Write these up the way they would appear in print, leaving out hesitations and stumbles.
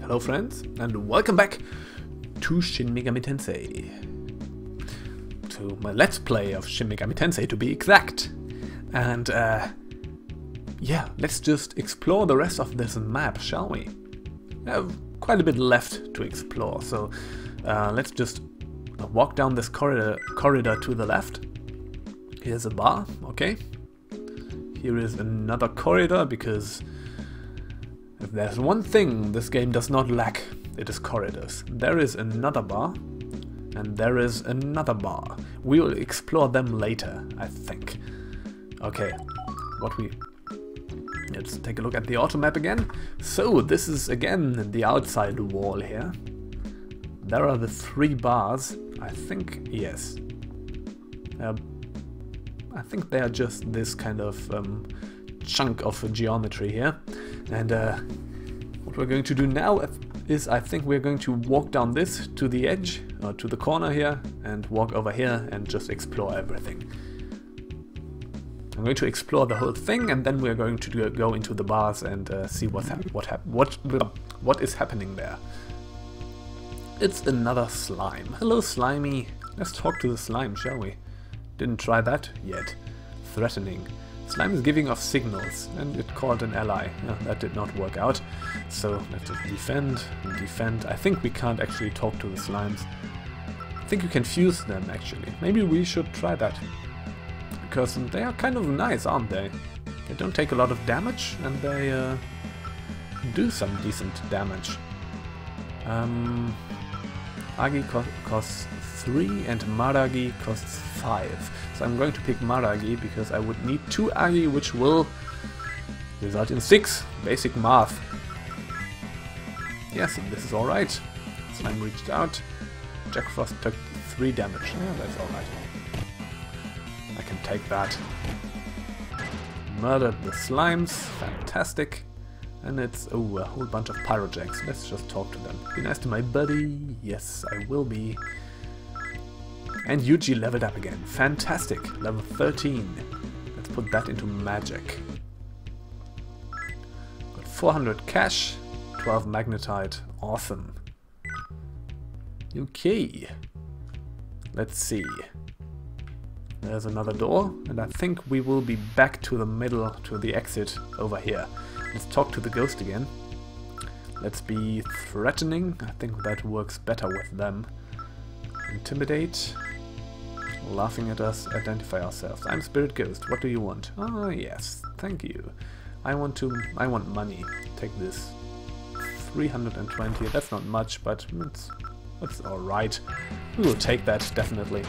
Hello friends, and welcome back to Shin Megami Tensei. To my Let's Play of Shin Megami Tensei, to be exact. And yeah, let's just explore the rest of this map, shall we? I have quite a bit left to explore, so let's just walk down this corridor to the left. Here's a bar, okay. Here is another corridor, because if there's one thing this game does not lack, it is corridors. There is another bar, and there is another bar. We will explore them later, I think. Okay, let's take a look at the auto map again. So this is again the outside wall here. There are the three bars, I think, yes. I think they are just this kind of chunk of geometry here. And what we're going to do now is, I think we're going to walk down this to the edge, or to the corner here, and walk over here and just explore everything. I'm going to explore the whole thing, and then we're going to go into the bars and see what is happening there. It's another slime. Hello, slimy. Let's talk to the slime, shall we? Didn't try that yet. Threatening. Slime is giving off signals, and it called an ally. No, that did not work out. So let's just defend and defend. I think we can't actually talk to the slimes. I think you can fuse them, actually. Maybe we should try that. Because they are kind of nice, aren't they? They don't take a lot of damage, and they do some decent damage. Agi costs 3 and Maragi costs 5. So I'm going to pick Maragi because I would need 2 Agi, which will result in 6. Basic math. Yes, this is alright. Slime reached out. Jack Frost took 3 damage. Yeah, that's alright. I can take that. Murdered the slimes. Fantastic. And it's a whole bunch of Pyrojacks. Let's just talk to them. Be nice to my buddy. Yes, I will be. And Yuji leveled up again. Fantastic. Level 13. Let's put that into magic. Got 400 cash, 12 magnetite. Awesome. Okay. Let's see. There's another door, and I think we will be back to the middle, to the exit over here. Let's talk to the ghost again. Let's be threatening. I think that works better with them. Intimidate. Laughing at us. Identify ourselves. I'm Spirit Ghost. What do you want? Ah, yes. Thank you. I want money. Take this. 320. That's not much, but it's alright. We will take that, definitely.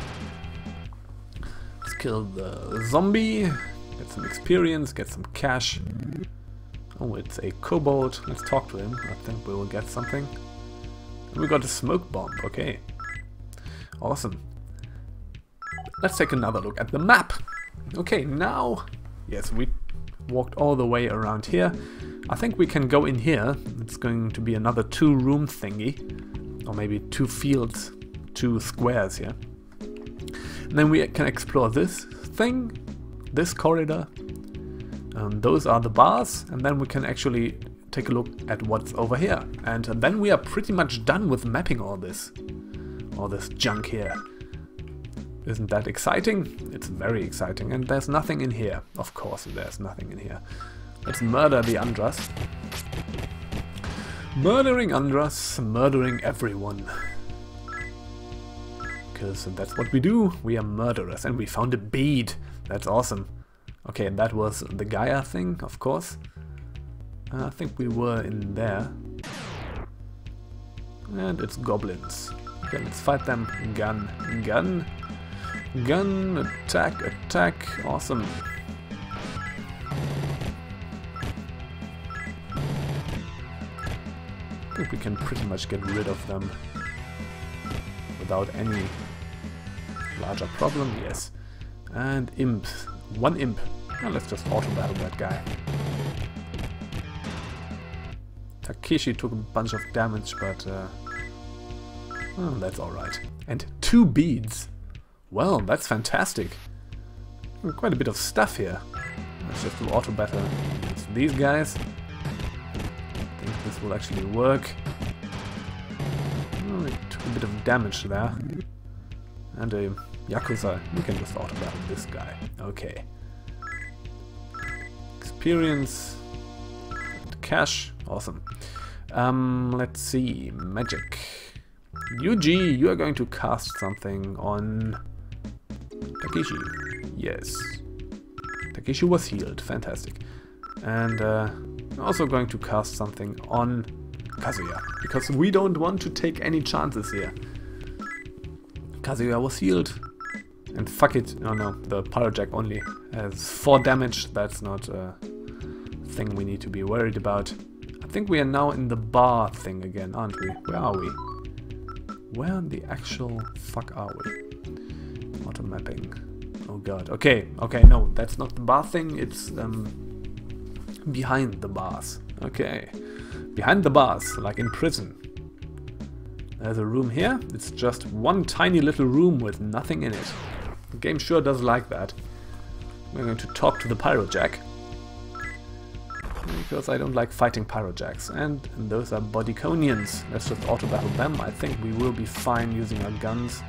Let's kill the zombie. Get some experience. Get some cash. Oh, it's a kobold. Let's talk to him. I think we will get something. And we got a smoke bomb. Okay. Awesome. Let's take another look at the map. Okay, now... Yes, we walked all the way around here. I think we can go in here. It's going to be another 2-room thingy. Or maybe 2 fields, 2 squares here. And then we can explore this thing, this corridor. Those are the bars, and then we can actually take a look at what's over here. And then we are pretty much done with mapping all this junk here. Isn't that exciting? It's very exciting, and there's nothing in here. Of course there's nothing in here. Let's murder the Andras. Murdering Andras, murdering everyone. Because that's what we do, we are murderers, and we found a bead. That's awesome. Okay, and that was the Gaia thing, of course. I think we were in there. And it's goblins. Okay, let's fight them. Gun, gun, gun, attack, attack. Awesome. I think we can pretty much get rid of them without any larger problem, yes. And imps. One imp. Now let's just auto-battle that guy. Takeshi took a bunch of damage, but well, that's alright. And 2 beads. Well, that's fantastic. Quite a bit of stuff here. Let's just do auto-battle against these guys. I think this will actually work. I took a bit of damage there. And a Yakuza. We can just auto-battle this guy. Okay. Experience. And cash. Awesome. Let's see. Magic. Yuji, you are going to cast something on Takeshi. Yes. Takeshi was healed. Fantastic. And I'm also going to cast something on Kazuya, because we don't want to take any chances here. Kazuya was healed. And fuck it. Oh no, the Pyrojack only has 4 damage. That's not a thing we need to be worried about. I think we are now in the bar thing again, aren't we? Where are we? Where the actual fuck are we? Auto mapping. Oh god. Okay, okay, no, that's not the bar thing. It's behind the bars. Okay. Behind the bars, like in prison. There's a room here. It's just one tiny little room with nothing in it. The game sure does like that. We're going to talk to the Pyrojack, because I don't like fighting Pyrojacks. And those are Bodyconians. Let's just auto-battle them. I think we will be fine using our guns.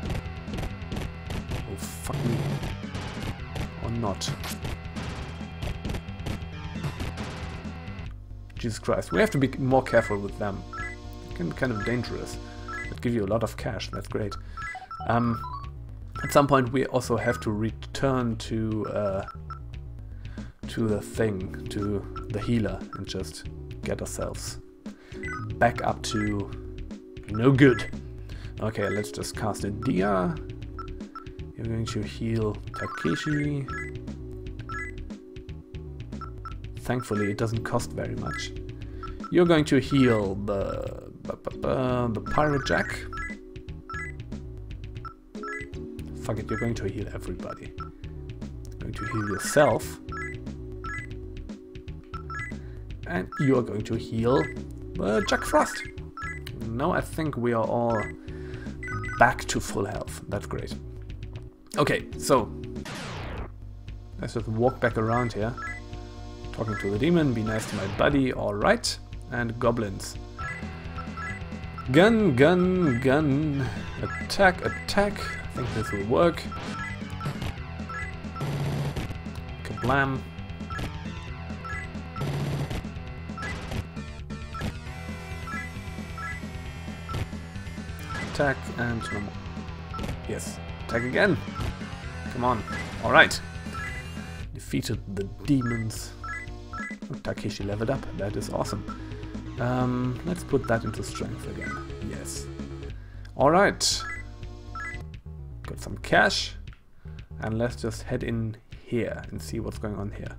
Oh, fuck me. Or not. Jesus Christ, we have to be more careful with them. It can be kind of dangerous. That give you a lot of cash, that's great. At some point we also have to return to the thing, to the healer, and just get ourselves back up to no good. Okay, let's just cast a Dia. You're going to heal Takeshi. Thankfully, it doesn't cost very much. You're going to heal the Pyrojack. Fuck it, you're going to heal everybody. You're going to heal yourself. And you're going to heal Jack Frost. Now I think we are all back to full health. That's great. Okay, so let's just walk back around here. Talking to the demon, be nice to my buddy, alright. And goblins. Gun, gun, gun. Attack, attack. I think this will work. Kablam. Attack and no more. Yes, attack again. Come on. Alright. Defeated the demons. Takeshi leveled up, that is awesome. Let's put that into strength again. Yes. Alright. Got some cash. And let's just head in here and see what's going on here.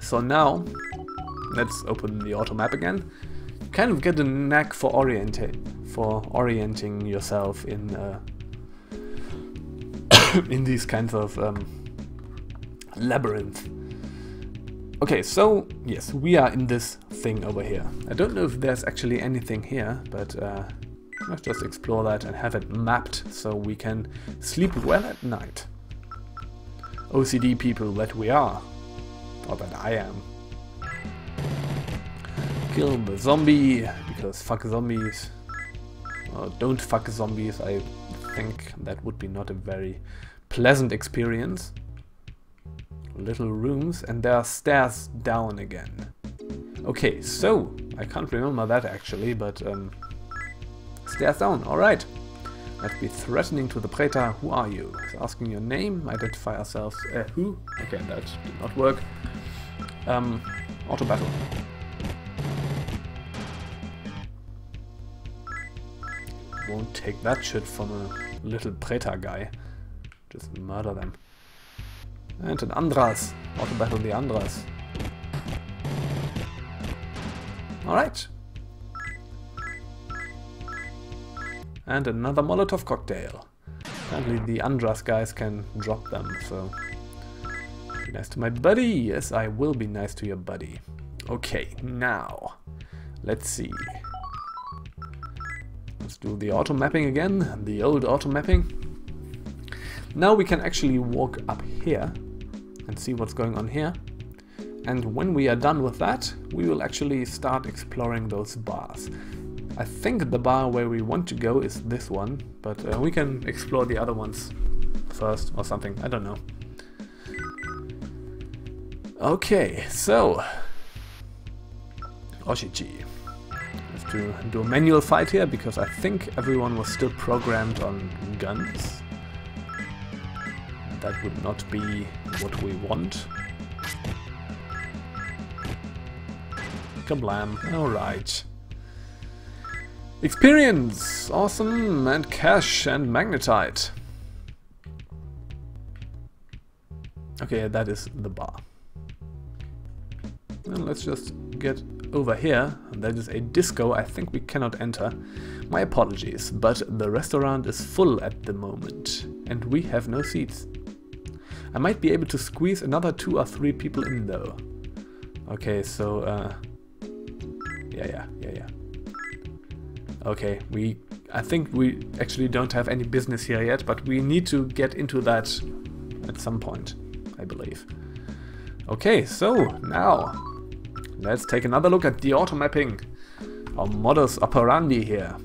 So now, let's open the auto map again. You kind of get a knack for orienting yourself in in these kinds of labyrinth. Okay, so, yes, we are in this thing over here. I don't know if there's actually anything here, but let's just explore that and have it mapped so we can sleep well at night. OCD people that we are. Or that I am. Kill the zombie, because fuck zombies. Or don't fuck zombies, I think that would be not a very pleasant experience. Little rooms, and there are stairs down again. Okay, so I can't remember that actually, but stairs down. All right, let's be threatening to the Preta. Who are you? It's asking your name. Identify ourselves. Who? Okay, that did not work. Auto battle. Won't take that shit from a little Preta guy. Just murder them. And an Andras. Auto battle the Andras. Alright. And another Molotov cocktail. Apparently the Andras guys can drop them, so... Be nice to my buddy. Yes, I will be nice to your buddy. Okay, now. Let's see. Let's do the auto mapping again. The old auto mapping. Now we can actually walk up here and see what's going on here, and when we are done with that we will actually start exploring those bars. I think the bar where we want to go is this one, but we can explore the other ones first or something, I don't know. Okay, so... Oshichi. I have to do a manual fight here because I think everyone was still programmed on guns. That would not be what we want. Kablam, alright. Experience! Awesome, and cash and magnetite. Okay, that is the bar. And let's just get over here. That is a disco I think we cannot enter. My apologies, but the restaurant is full at the moment, and we have no seats. I might be able to squeeze another 2 or 3 people in though. Okay, so yeah. Okay, I think we actually don't have any business here yet, but we need to get into that at some point, I believe. Okay, so now let's take another look at the auto mapping, our modus operandi here.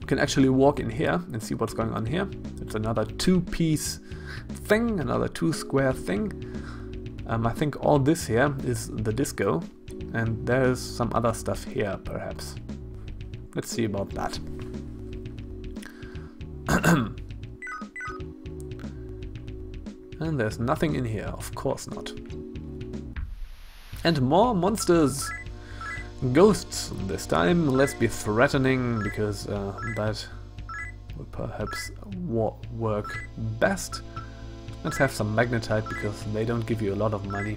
You can actually walk in here and see what's going on here. It's another 2-piece thing, another 2-square thing. I think all this here is the disco, and there's some other stuff here perhaps. Let's see about that. And there's nothing in here, of course not. And more monsters! Ghosts this time, let's be threatening, because that will perhaps work best. Let's have some magnetite, because they don't give you a lot of money.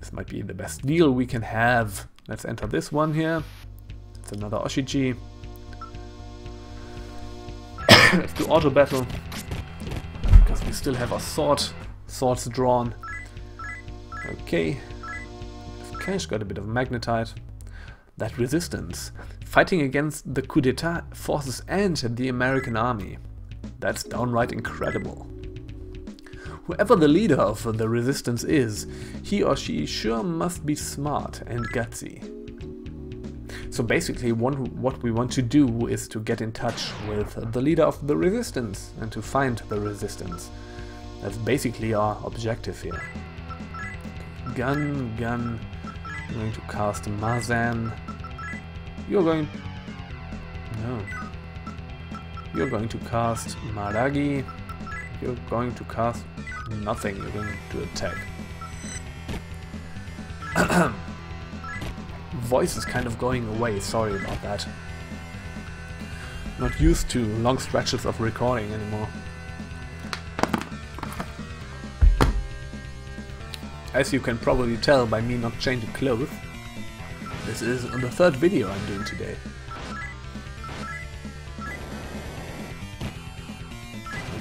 This might be the best deal we can have. Let's enter this one here. It's another Oshichi. Let's do auto battle, because we still have our swords drawn. Okay, Cash got a bit of magnetite. That resistance. Fighting against the coup d'etat forces and the American army. That's downright incredible. Whoever the leader of the resistance is, he or she sure must be smart and gutsy. So basically what we want to do is to get in touch with the leader of the resistance and to find the resistance. That's basically our objective here. Gun. I'm going to cast Mazan. You're going to cast Maragi. You're going to cast nothing. You're going to attack. Voice is kind of going away. Sorry about that. Not used to long stretches of recording anymore. As you can probably tell by me not changing clothes, this is the 3rd video I'm doing today.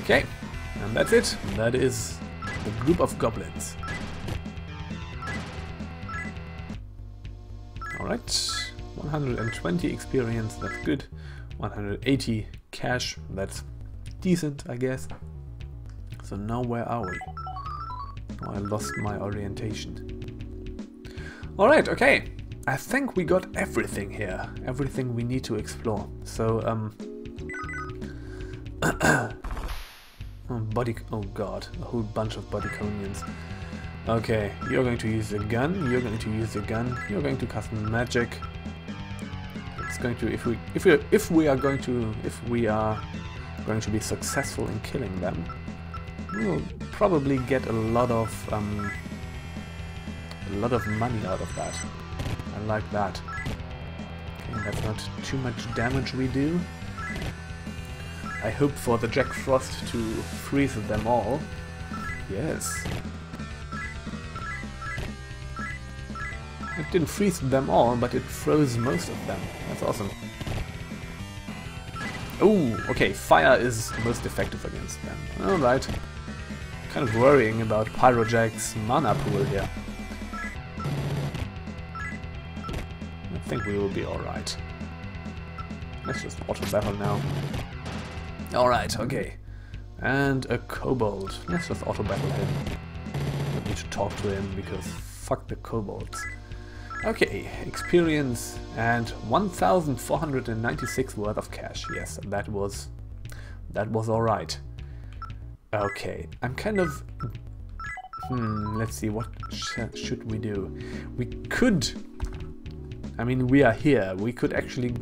Okay, and that's it. That is the group of goblins. Alright, 120 experience, that's good. 180 cash, that's decent, I guess. So now where are we? I lost my orientation. Alright, okay. I think we got everything here. Everything we need to explore. So, oh god, a whole bunch of Bodyconians. Okay, you're going to use the gun, you're going to use the gun, you're going to cast magic. It's going to, if we are going to be successful in killing them, we'll probably get a lot of money out of that. I like that. Okay, that's not too much damage we do. I hope for the Jack Frost to freeze them all. Yes. It didn't freeze them all, but it froze most of them. That's awesome. Oh, okay, fire is most effective against them. Alright. Kind of worrying about Pyrojack's mana pool here. I think we will be alright. Let's just auto battle now. Alright, okay. And a kobold. Let's just auto battle him. I need to talk to him because fuck the kobolds. Okay, experience and 1,496 worth of cash. Yes, that was all right. Okay, I'm kind of... let's see, what should we do? We could... I mean, we are here. We could actually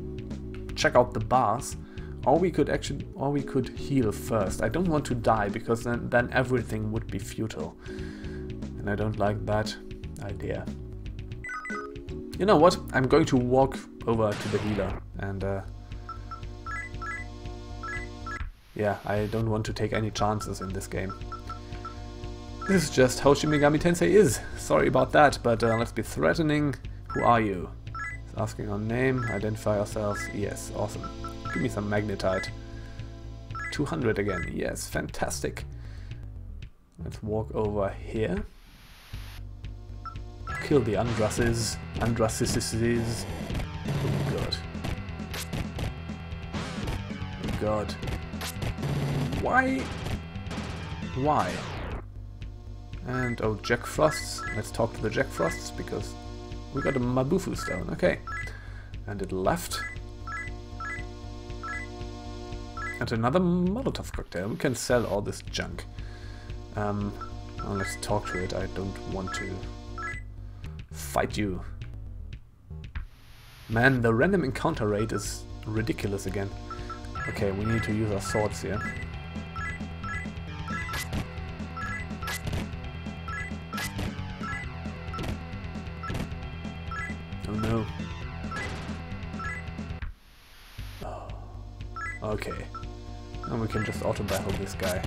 check out the bars, or we could actually... or we could heal first. I don't want to die, because then everything would be futile. And I don't like that idea. You know what? I'm going to walk over to the healer and yeah, I don't want to take any chances in this game. This is just how Shin Megami Tensei is. Sorry about that, but let's be threatening. Who are you? It's asking our name, identify ourselves. Yes, awesome. Give me some magnetite. 200 again. Yes, fantastic. Let's walk over here. Kill the Andrases. Andrases. Oh god. Oh god. Why? And oh, Jack Frosts. Let's talk to the Jack Frosts, because we got a Mabufu stone. Okay. And it left. And another Molotov cocktail. We can sell all this junk. Well, let's talk to it. I don't want to fight you. Man, the random encounter rate is ridiculous again. Okay, we need to use our swords here. Oh no. Oh. Okay. And we can just auto-battle this guy.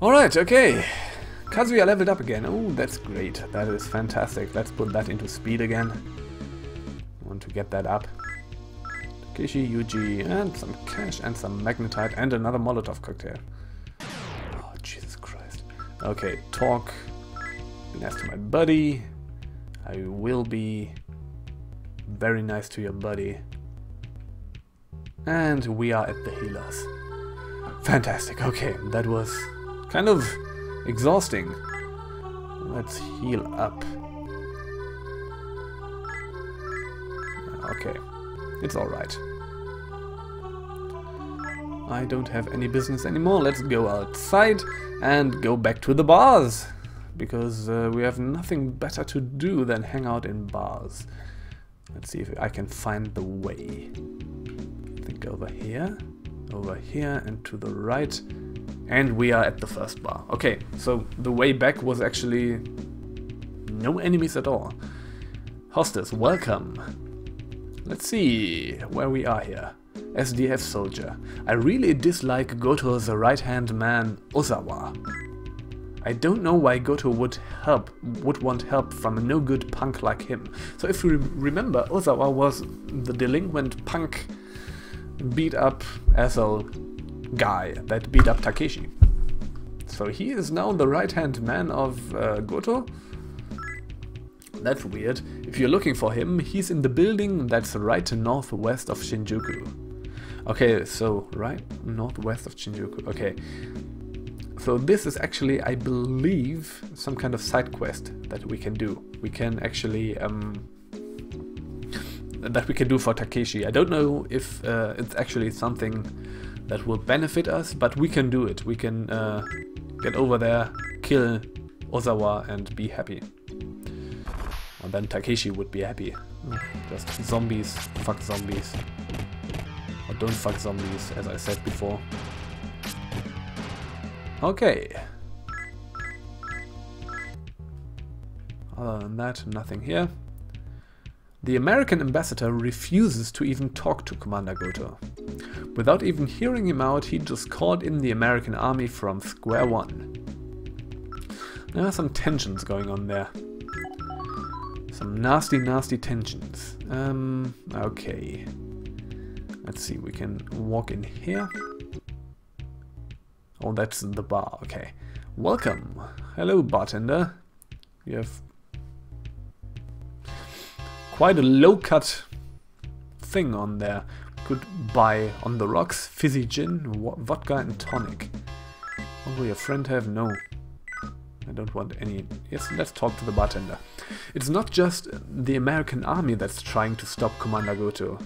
Alright, okay. Kazuya leveled up again. Oh, that's great. That is fantastic. Let's put that into speed again. I want to get that up. Takeshi, Yuji, and some cash, and some magnetite, and another Molotov cocktail. Oh, Jesus Christ. Okay, talk. Be nice to my buddy. I will be very nice to your buddy. And we are at the healers. Fantastic. Okay, that was kind of... exhausting. Let's heal up. Okay, it's alright. I don't have any business anymore. Let's go outside and go back to the bars, because we have nothing better to do than hang out in bars. Let's see if I can find the way. I think over here, and to the right. And we are at the first bar. Okay, so the way back was actually no enemies at all. Hostess, welcome. Let's see where we are here. SDF soldier. I really dislike Goto's right-hand man, Ozawa. I don't know why Goto would want help from a no-good punk like him. So if you remember, Ozawa was the delinquent punk beat-up asshole guy that beat up Takeshi. So he is now the right-hand man of Goto. That's weird. If you're looking for him, he's in the building that's right northwest of Shinjuku. Okay, so right northwest of Shinjuku. Okay. So this is actually, I believe, some kind of side quest that we can do. We can actually that we can do for Takeshi. I don't know if it's actually something that will benefit us, but we can do it. We can get over there, kill Ozawa, and be happy. And then Takeshi would be happy. Just zombies, fuck zombies. Or don't fuck zombies, as I said before. Okay. Other than that, nothing here. The American ambassador refuses to even talk to Commander Goto. Without even hearing him out, he just called in the American army from square one. There are some tensions going on there. Some nasty, nasty tensions. Okay. Let's see, we can walk in here. Oh, that's the bar, okay. Welcome. Hello, bartender. You have... quite a low-cut thing on there. Could buy on the rocks fizzy gin, vodka and tonic. What will your friend have? No. I don't want any... Yes, let's talk to the bartender. It's not just the American army that's trying to stop Commander Goto.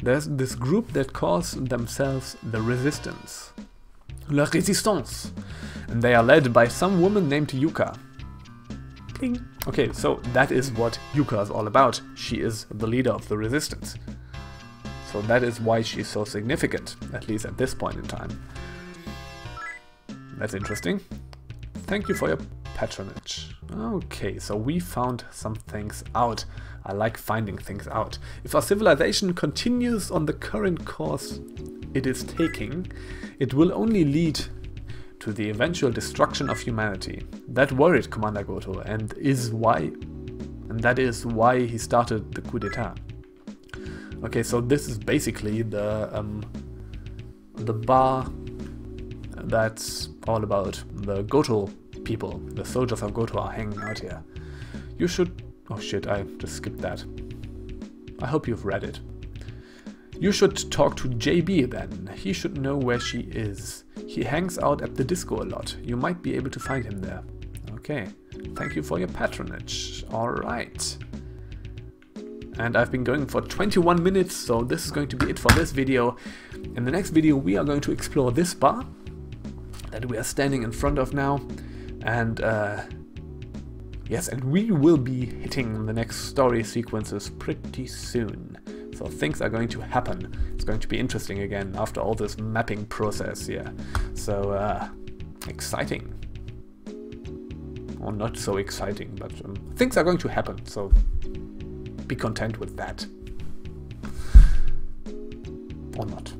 There's this group that calls themselves the Resistance. La Résistance! And they are led by some woman named Yuka. Ding. Okay, so that is what Yuka is all about. She is the leader of the Resistance. So that is why she's so significant, at least at this point in time. That's interesting. Thank you for your patronage. Okay, so we found some things out. I like finding things out. If our civilization continues on the current course it is taking, it will only lead to the eventual destruction of humanity. That worried Commander Goto, and that is why he started the coup d'etat. Okay, so this is basically the bar that's all about the Goto people. The soldiers of Goto are hanging out here. You should... Oh shit, I just skipped that. I hope you've read it. You should talk to JB then. He should know where she is. He hangs out at the disco a lot. You might be able to find him there. Okay, thank you for your patronage. Alright. And I've been going for 21 minutes, so this is going to be it for this video. In the next video we are going to explore this bar that we are standing in front of now, and yes, and we will be hitting the next story sequences pretty soon. So things are going to happen. It's going to be interesting again after all this mapping process here. So exciting. Or not so exciting, but things are going to happen, so be content with that. Or not.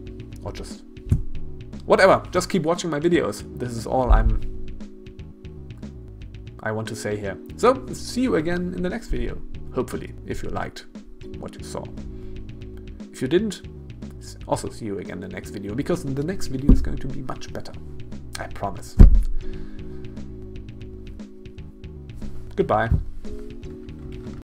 Or just... whatever, just keep watching my videos. This is all I want to say here. So, see you again in the next video. Hopefully, if you liked what you saw. If you didn't, also see you again in the next video, because the next video is going to be much better. I promise. Goodbye.